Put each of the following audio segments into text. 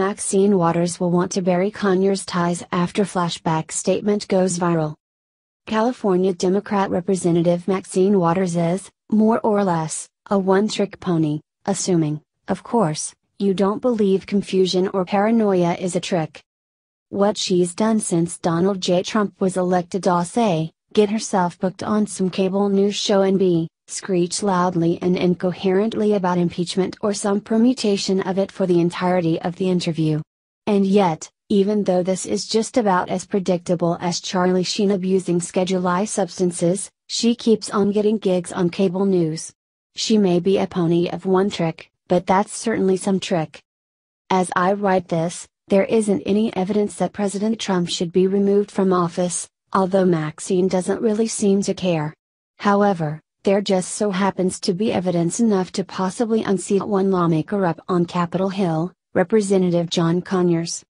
Maxine Waters will want to bury Conyers' ties after flashback statement goes viral. California Democrat Representative Maxine Waters is, more or less, a one-trick pony, assuming, of course, you don't believe confusion or paranoia is a trick. What she's done since Donald J. Trump was elected is A, get herself booked on some cable news show and B, screech loudly and incoherently about impeachment or some permutation of it for the entirety of the interview. And yet, even though this is just about as predictable as Charlie Sheen abusing Schedule I substances, she keeps on getting gigs on cable news. She may be a pony of one trick, but that's certainly some trick. As I write this, there isn't any evidence that President Trump should be removed from office, although Maxine doesn't really seem to care. However, there just so happens to be evidence enough to possibly unseat one lawmaker up on Capitol Hill, Representative John Conyers.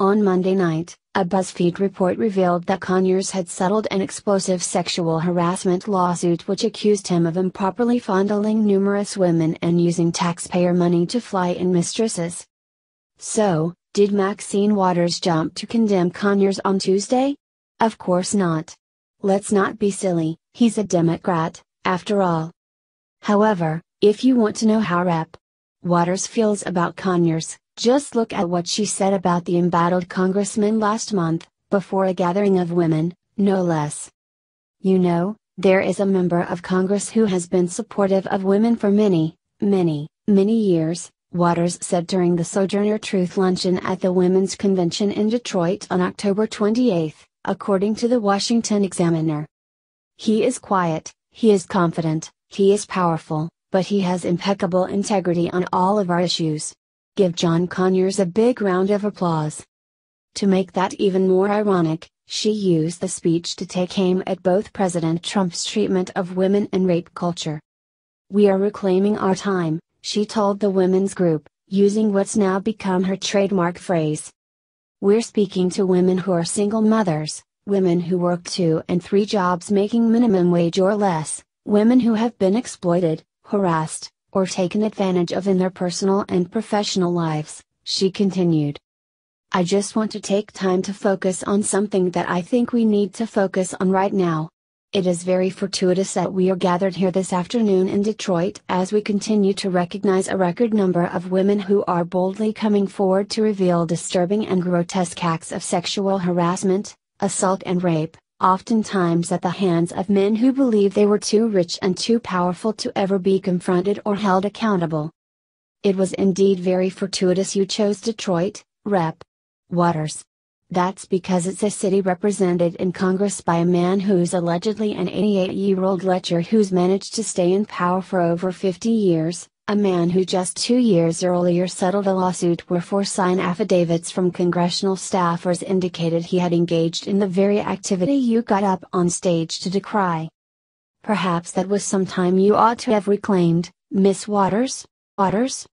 On Monday night, a BuzzFeed report revealed that Conyers had settled an explosive sexual harassment lawsuit which accused him of improperly fondling numerous women and using taxpayer money to fly in mistresses. So, did Maxine Waters jump to condemn Conyers on Tuesday? Of course not. Let's not be silly, he's a Democrat, after all. However, if you want to know how Rep. Waters feels about Conyers, just look at what she said about the embattled congressman last month, before a gathering of women, no less. You know, there is a member of Congress who has been supportive of women for many, many, many years, Waters said during the Sojourner Truth luncheon at the Women's Convention in Detroit on October 28, according to the Washington Examiner. He is quiet. He is confident, he is powerful, but he has impeccable integrity on all of our issues. Give John Conyers a big round of applause. To make that even more ironic, she used the speech to take aim at both President Trump's treatment of women and rape culture. "We are reclaiming our time," she told the women's group, using what's now become her trademark phrase. "We're speaking to women who are single mothers, women who work 2 and 3 jobs making minimum wage or less, women who have been exploited, harassed, or taken advantage of in their personal and professional lives," she continued. "I just want to take time to focus on something that I think we need to focus on right now. It is very fortuitous that we are gathered here this afternoon in Detroit as we continue to recognize a record number of women who are boldly coming forward to reveal disturbing and grotesque acts of sexual harassment, assault and rape, oftentimes at the hands of men who believe they were too rich and too powerful to ever be confronted or held accountable." "It was indeed very fortuitous you chose Detroit, Rep. Waters. That's because it's a city represented in Congress by a man who's allegedly an 88-year-old lecher who's managed to stay in power for over 50 years, a man who just 2 years earlier settled a lawsuit where 4 signed affidavits from congressional staffers indicated he had engaged in the very activity you got up on stage to decry. Perhaps that was some time you ought to have reclaimed, Miss Waters."